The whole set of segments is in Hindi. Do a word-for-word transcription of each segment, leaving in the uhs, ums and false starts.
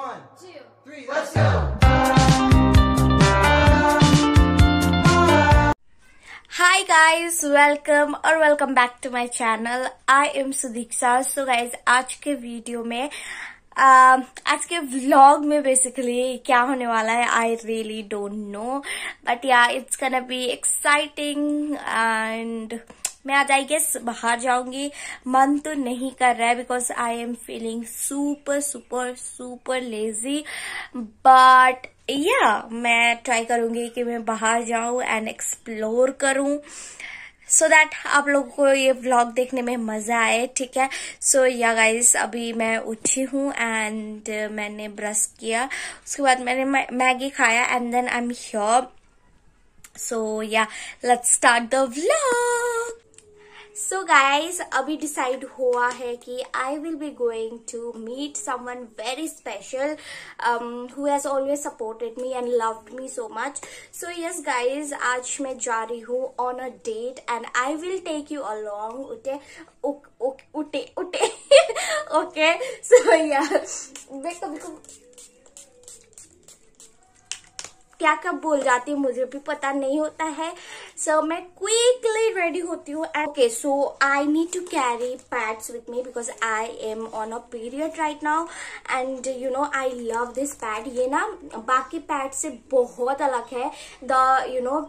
One, two, three, let's go! Hi guys, welcome और welcome back to my channel. I am Sudiksha. So guys, आज के वीडियो में Uh, आज के व्लॉग में बेसिकली क्या होने वाला है I really don't know, but yeah it's gonna be exciting and मैं आज आई गेस बाहर जाऊंगी. मन तो नहीं कर रहा है because I am feeling super super super lazy, but yeah मैं ट्राई करूंगी कि मैं बाहर जाऊं एंड एक्सप्लोर करूं सो so दैट आप लोगों को ये व्लॉग देखने में मजा आए. ठीक है, सो या गाइस अभी मैं उठी हूँ एंड मैंने ब्रश किया, उसके बाद मैंने मैगी खाया and then I am here. So yeah let's start the vlog. So guys अभी डिसाइड हुआ है कि I will be going to meet someone very special who has always supported me and loved me so much. So yes guys आज मैं जा रही हूँ on a date and I will take you along. उठे उठे उठे ओके. सो या देखो देखो क्या कब बोल जाती है मुझे भी पता नहीं होता है. सो so, मैं क्विकली रेडी होती हूँ. Okay so I need to carry pads with me because I am on a period right now and you know I love this pad. ये ना बाकी पैड से बहुत अलग है. The you know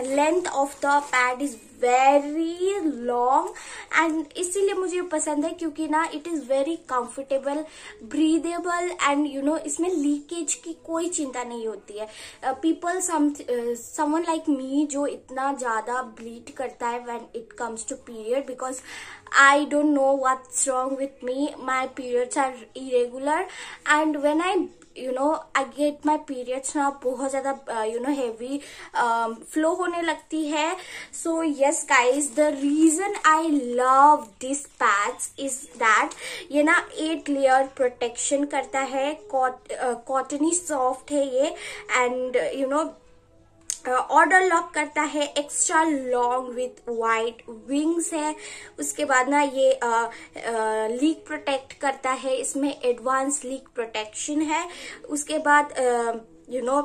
length of the pad is very long and इसीलिए मुझे पसंद है क्योंकि ना it is very comfortable, breathable and you know इसमें लीकेज की कोई चिंता नहीं होती है. पीपल समवन लाइक मी जो इतना ज्यादा ब्लीड करता है when it comes to period because I don't know what's wrong with me. My periods are irregular and when I you know I get my periods ना बहुत ज़्यादा यू नो हैवी फ्लो होने लगती है. So yes guys the reason I love this pads is that ये ना एट लेयर प्रोटेक्शन करता है, कॉटनी सॉफ्ट है ये and you know odour lock करता है, extra long with white wings है. उसके बाद ना ये लीक uh, प्रोटेक्ट uh, करता है, इसमें एडवांस लीक प्रोटेक्शन है. उसके बाद you uh, know you know,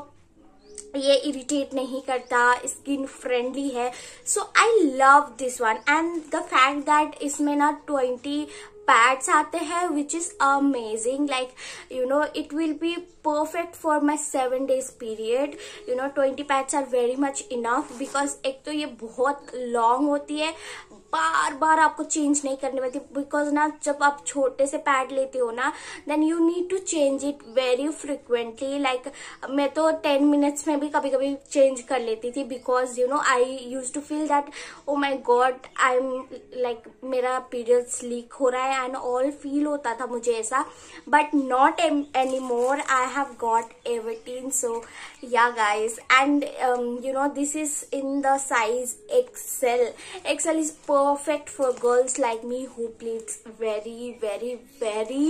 ये इरिटेट नहीं करता, स्किन फ्रेंडली है. So I love this one and the fact that इसमें ना ट्वेंटी पैड्स आते हैं which is amazing. Like you know it will be perfect for my seven days period. You know twenty pads are very much enough because एक तो ये बहुत लॉन्ग होती है, बार बार आपको चेंज नहीं करनी पड़ती बिकॉज ना जब आप छोटे से पैड लेते हो ना then you need to change it very frequently. Like मैं तो टेन मिनट्स में भी कभी कभी चेंज कर लेती थी because you know I use to feel that oh my God I am like मेरा पीरियड्स लीक हो रहा है एंड ऑल फील होता था मुझे ऐसा, but not any more. I have got Everteen. So yeah guys and you know this is in the size XL. XL is perfect for girls like me who bleeds very very very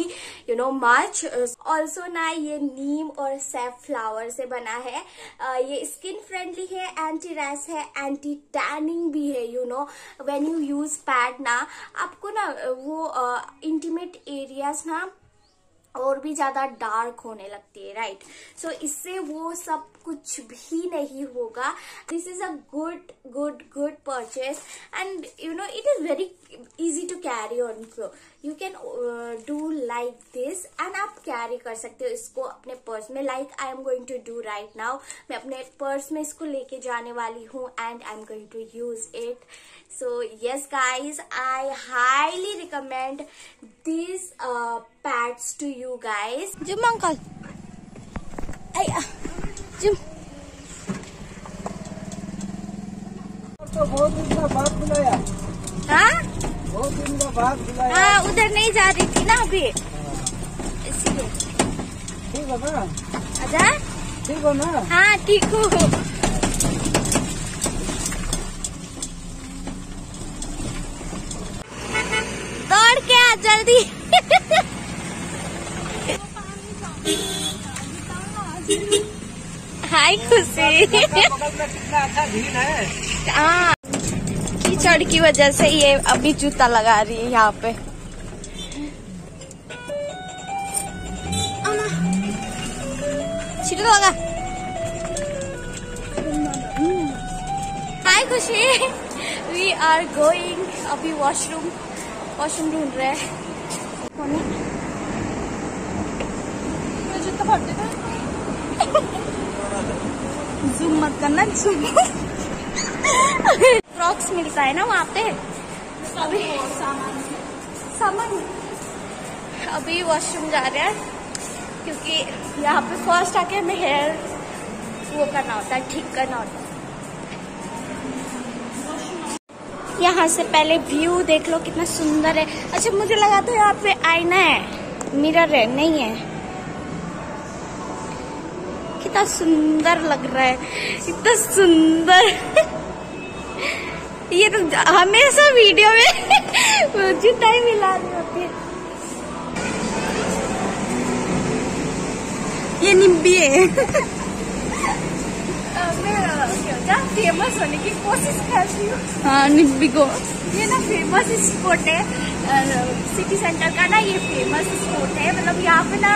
you know much. Also ना ये नीम और सैफ्लावर से बना है. uh, ये स्किन फ्रेंडली है, एंटी रैश है, एंटी टैनिंग भी है. You know when you use pad ना आपको ना वो इंटीमेट uh, एरियाज ना और भी ज्यादा डार्क होने लगती है राइट. सो इससे वो सब कुछ भी नहीं होगा. This is a good good good purchase and you know it is very easy to carry on. So you can do like this and आप कैरी कर सकते हो इसको अपने पर्स में like I am going to do right now. मैं अपने पर्स में इसको लेके जाने वाली हूँ and I am going to use it. So yes guys I highly recommend this pads to you guys. Jum uncle. Ayya. Jum. तो बहुत दिन का बाद बुलाया. हाँ? बहुत दिन का बाद बुलाया. हाँ उधर नहीं जा रही थी ना अभी. इसलिए. ठीक हो ना? अच्छा? ठीक हो ना? हाँ ठीक हो. दौड़ के आ जल्दी. हाय खुशी. हाँ कीचड़ की वजह से ये अभी जूता लगा रही है यहाँ पे. छिटो लगा। Hi Khushi, we are going अभी वॉशरूम वॉशरूम ढूंढ रहे हैं। जूता फटते था। जूम मत करना, जूम। क्रॉक्स मिलता है ना वहाँ पे। अभी सामान सामान अभी वॉशरूम जा रहे हैं क्योंकि यहाँ पे फर्स्ट आके हमें हेयर वो करना होता है, ठीक करना होता है। यहाँ से पहले व्यू देख लो कितना सुंदर है। अच्छा मुझे लगा था यहाँ पे आईना है, मिरर है, नहीं है। कितना सुंदर लग रहा है, इतना सुंदर। ये तो हमेशा वीडियो में मुझे टाइम मिला रही होती है। ये निम्बी है। क्या फेमस होने की कोशिश कर रही हूँ। हाँ निम्बी को, ये ना फेमस स्पॉट है सिटी सेंटर का ना, ये फेमस स्पॉट है। मतलब यहाँ पे ना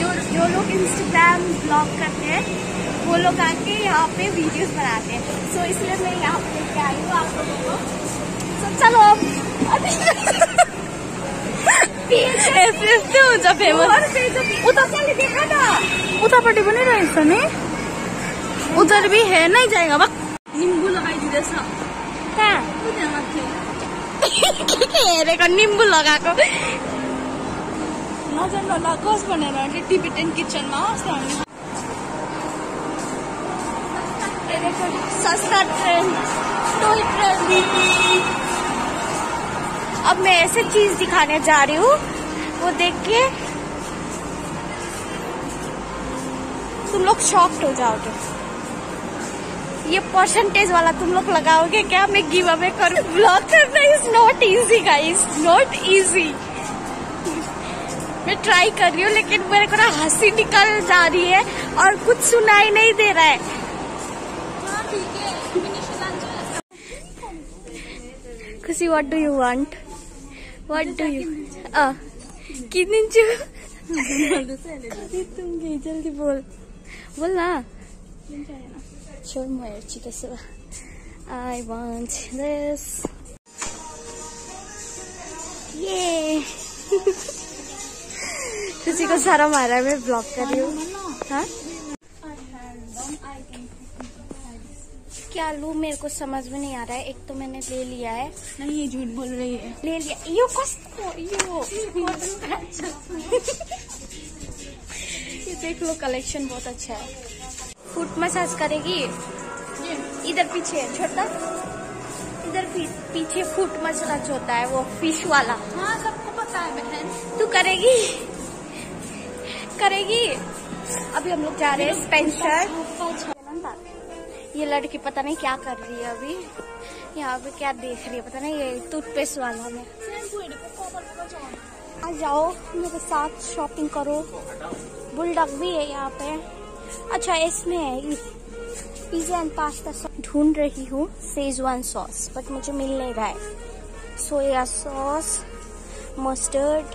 जो जो लोग इंस्टाग्राम ब्लॉग करते हैं वो लोग आके यहाँ पे वीडियोस बनाते हैं। सो so, इसलिए मैं यहाँ पे लेके आई हूँ आप लोगों को। सो चलो अब फेमस उधर चले देखा ना, उतापटी बने रहे इसमें, उधर भी है नहीं जाएगा बस। नींबू लगाई दिए सब हाँ क्या नींबू लगा को नजर नलाकोस बने रहे टिबेटन किचन में। सस्ता ट्रेन, टॉय ट्रेन भी। अब मैं ऐसे चीज दिखाने जा रही हूँ वो देख के तुम लोग शॉक्ड हो जाओगे। ये परसेंटेज वाला तुम लोग लगाओगे क्या मैं गिव अवे करूँ? ब्लॉग करना is not easy guys, not easy. मैं ट्राई कर रही हूँ लेकिन मेरे को ना हंसी निकल जा रही है और कुछ सुनाई नहीं दे रहा है। Khushi what do you want, what do you uh तुम गई जल्दी बोल बोल ना। I want this. ये किसी को सारा मारा है, मैं ब्लॉक कर रही हूँ। हाँ क्या लू मेरे को समझ में नहीं आ रहा है। एक तो मैंने ले लिया है, नहीं ये झूठ बोल रही है, ले लिया यो यो ये देख लो कलेक्शन बहुत अच्छा है। फुट मसाज करेगी इधर पीछे छोटा, इधर पीछे फुट मसाज होता है वो फिश वाला। हाँ सबको पता है बहन, तू करेगी करेगी। अभी हम लोग जा रहे हैं स्पेंसर। ये लड़की पता नहीं क्या कर रही है, अभी यहाँ पे क्या देख रही है पता नहीं। ये टूथपेस्ट वाला में आ जाओ मेरे साथ शॉपिंग करो। बुलडॉग भी है यहाँ पे। अच्छा इसमें है पिज्जा एंड पास्ता। ढूंढ रही हूँ सेजवान सॉस बट मुझे मिल नहीं रहा है। सोया सॉस, मस्टर्ड,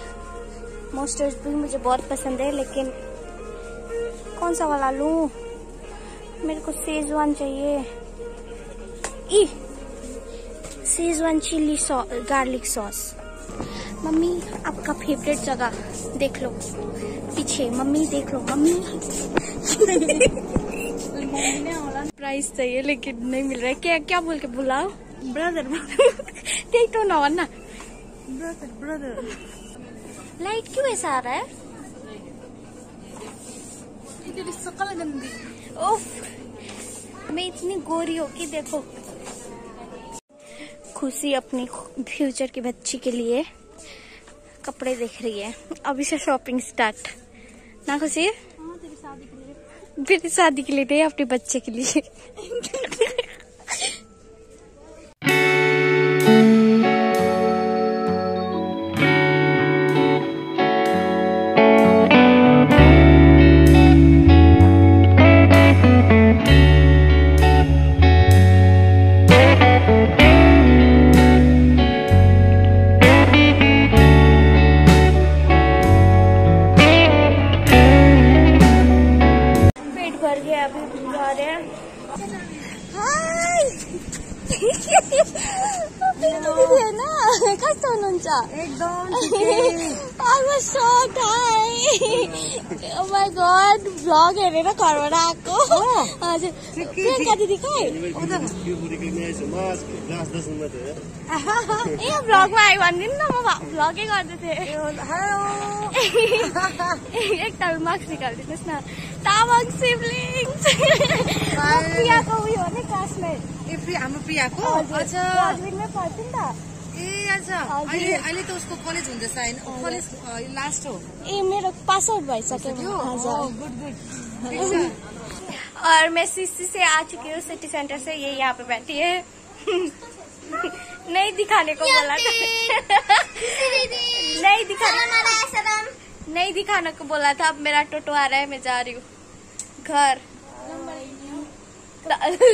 मस्टर्ड भी मुझे बहुत पसंद है लेकिन कौन सा वाला लूँ? मेरे को सेजवान चाहिए। Schezwan chilli sauce, garlic sauce. Mummy आपका फेवरेट जगह देख लो पीछे, मम्मी देख लो मम्मी। प्राइस चाहिए लेकिन नहीं मिल रहा है। क्या क्या बोल के बुलाओ? ब्रदर देख तो ना वरना ब्रदर ब्रदर। लाइट क्यों ऐसा आ रहा है? इधर शक्ल गंदी। ओफ मैं इतनी गोरी हो कि देखो। खुशी अपनी फ्यूचर की बच्ची के लिए कपड़े देख रही है। अभी से शॉपिंग स्टार्ट ना खुशी? हाँ, तेरी शादी के लिए, तेरी शादी के लिए नहीं, अपने बच्चे के लिए। था ब्लॉग है मेरा कोरोना को दीदी को ब्लॉग में आई वन दिन ब्लॉग ही करते थे एक तलमार्क्स निकाल देते ना तामंग सिब्लिंग्स प्रिया को भी होने क्लासमेट हम प्रिया को अच्छा में पढ़ती था ए अच्छा अहिले अहिले त उसको कलेज हुँदैछ हैन कलेज लास्ट हो ए मेरो पास आउट भइसक्यो हजुर गुड गुड और मैं सीसी से आ चुकी हूँ सिटी सेंटर से ये यहाँ पे बैठी है नहीं दिखाने को बोला था नहीं दिखाने नहीं दिखाने को बोला था अब मेरा टोटो आ रहा है मैं जा रही हूँ घर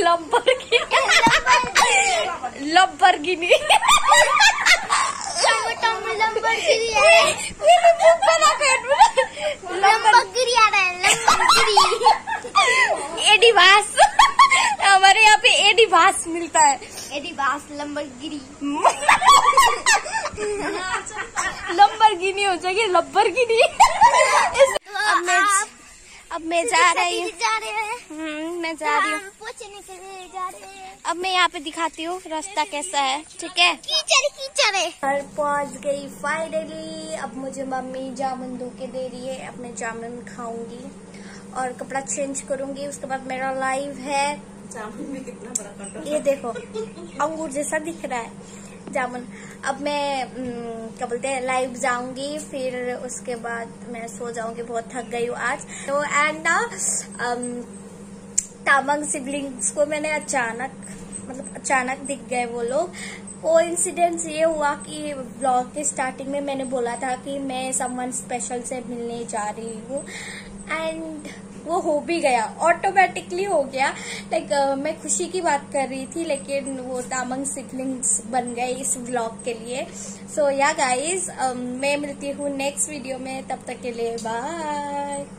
लम्बरगिनी एडिवास हमारे यहाँ पे एडिवास मिलता है एडिवास लम्बरगिनी लम्बरगिनी हो जाएगी लम्बरगिनी अब मैं जा रही हूँ मैं जा रही हूँ अब मैं यहाँ पे दिखाती हूँ रास्ता कैसा है ठीक है घर पहुँच गई फाइनली। अब मुझे मम्मी जामुन धो के दे रही है अब मैं जामुन खाऊंगी और कपड़ा चेंज करूंगी उसके बाद मेरा लाइव है। जामुन में कितना बड़ा कांटा ये देखो अंगूर जैसा दिख रहा है जामुन। अब मैं क्या बोलते हैं लाइव जाऊंगी फिर उसके बाद मैं सो जाऊंगी बहुत थक गई हूँ आज तो। एंड तामंग सिबलिंग्स को मैंने अचानक मतलब अचानक दिख गए वो लोग। कोइंसिडेंस ये हुआ कि ब्लॉग के स्टार्टिंग में मैंने बोला था कि मैं समवन स्पेशल से मिलने जा रही हूँ एंड वो हो भी गया ऑटोमेटिकली हो गया लाइक like, uh, मैं खुशी की बात कर रही थी लेकिन वो तामंग सिबलिंग्स बन गए इस ब्लॉग के लिए। सो या गाइज मैं मिलती हूँ नेक्स्ट वीडियो में तब तक के लिए बाय।